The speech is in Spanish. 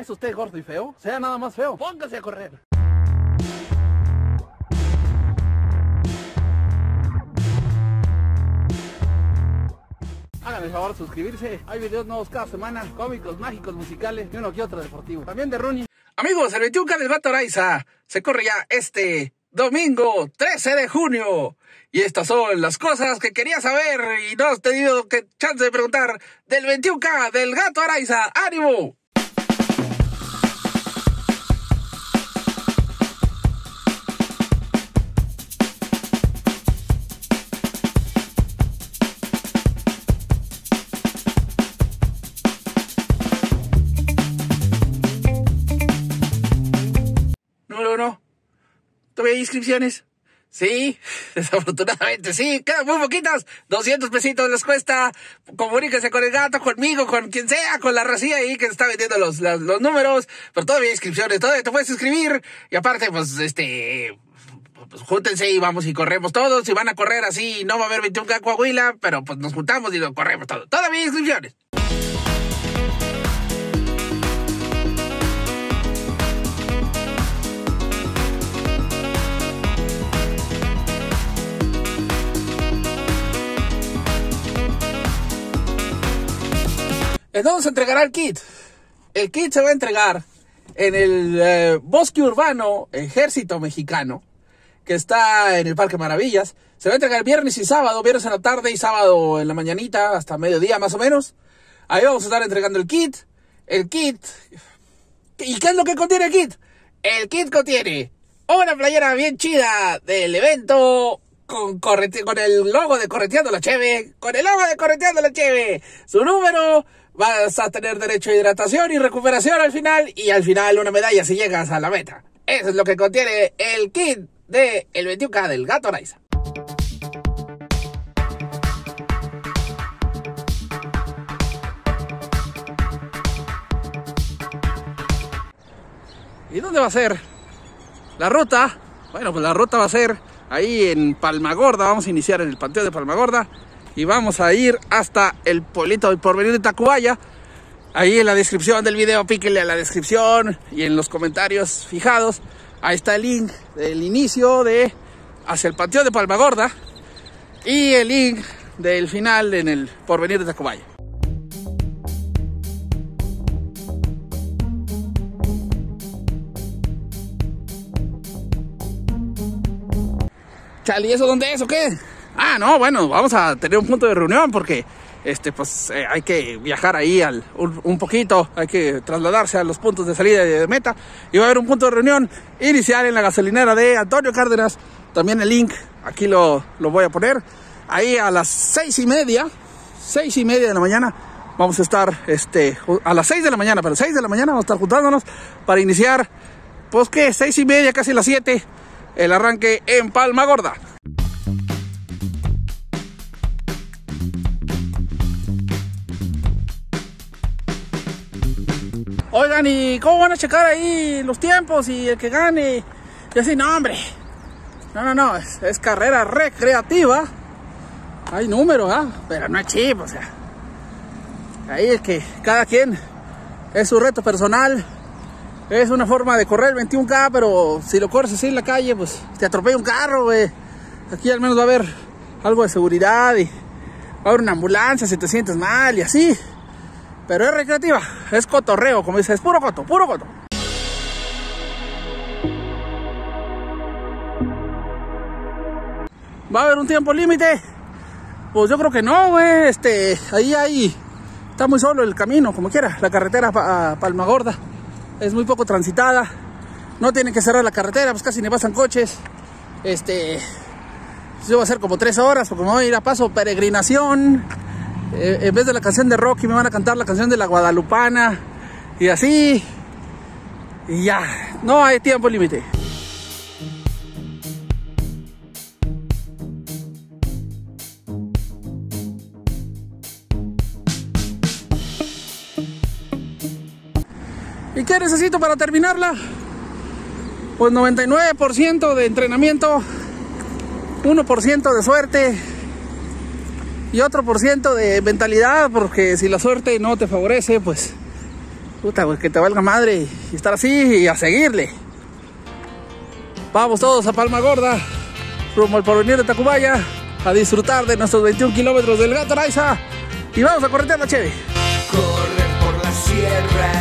¿Es usted gordo y feo? Sea nada más feo, póngase a correr. Háganme el favor de suscribirse, hay videos nuevos cada semana, cómicos, mágicos, musicales y uno que otro deportivo, también de Rooney. Amigos, el 21K del Gato Araiza se corre ya este domingo 13 de junio. Y estas son las cosas que quería saber y no has tenido chance de preguntar del 21K del Gato Araiza. ¡Ánimo! ¿Todavía hay inscripciones? Sí, desafortunadamente sí, quedan muy poquitas, 200 pesitos les cuesta. Comuníquense con el gato, conmigo, con quien sea, con la racía ahí que está vendiendo los números, pero todavía hay inscripciones, todavía te puedes inscribir. Y aparte, pues, pues júntense y vamos y corremos todos, y van a correr así, no va a haber 21K Coahuila, pero pues nos juntamos y lo corremos todo, todavía hay inscripciones. Entonces se entregará el kit. El kit se va a entregar en el Bosque Urbano Ejército Mexicano, que está en el Parque Maravillas. Se va a entregar viernes y sábado, viernes en la tarde y sábado en la mañanita, hasta mediodía más o menos. Ahí vamos a estar entregando el kit. El kit. ¿Y qué es lo que contiene el kit? El kit contiene una playera bien chida del evento, con el logo de Correteando la Cheve, su número. Vas a tener derecho a hidratación y recuperación al final, y al final una medalla si llegas a la meta. Eso es lo que contiene el kit de el 21K del Gato Araiza. ¿Y dónde va a ser la ruta? Bueno, pues la ruta va a ser ahí en Palma Gorda. Vamos a iniciar en el panteón de Palma Gorda y vamos a ir hasta el pueblito del porvenir de Tacubaya. Ahí en la descripción del video, píquenle a la descripción y en los comentarios fijados, ahí está el link del inicio de hacia el panteón de Palma Gorda y el link del final en el porvenir de Tacubaya. ¿Y eso dónde es o qué? Ah, no, bueno, vamos a tener un punto de reunión porque hay que viajar ahí un poquito, hay que trasladarse a los puntos de salida y de meta, y va a haber un punto de reunión inicial en la gasolinera de Antonio Cárdenas. También el link aquí lo voy a poner. Ahí a las 6:30 de la mañana vamos a estar, a las 6 de la mañana, pero 6 de la mañana vamos a estar juntándonos para iniciar, pues que 6:30, casi las 7, el arranque en Palma Gorda. Oigan, ¿y cómo van a checar ahí los tiempos y el que gane? Y así, no, hombre. No, es carrera recreativa. Hay números, ¿ah? Pero no es chip, o sea. Ahí es que cada quien es su reto personal. Es una forma de correr 21K, pero si lo corres así en la calle, pues te atropella un carro, güey. Aquí al menos va a haber algo de seguridad y va a haber una ambulancia si te sientes mal y así. Pero es recreativa, es cotorreo, como dice, es puro coto, puro coto. ¿Va a haber un tiempo límite? Pues yo creo que no, güey. Ahí está muy solo el camino, como quiera. La carretera a Palma Gorda es muy poco transitada, no tienen que cerrar la carretera, pues casi ni pasan coches. Yo voy a hacer como 3 horas, porque me voy a ir a paso peregrinación. En vez de la canción de Rocky me van a cantar la canción de la Guadalupana y así, y ya, no hay tiempo límite. ¿Y qué necesito para terminarla? Pues 99% de entrenamiento, 1% de suerte y otro % de mentalidad, porque si la suerte no te favorece, pues Puta, pues que te valga madre y estar así y a seguirle. Vamos todos a Palma Gorda, rumbo al porvenir de Tacubaya, a disfrutar de nuestros 21 kilómetros del Gato Araiza. Y vamos a corretear la cheve. Corre por la sierra.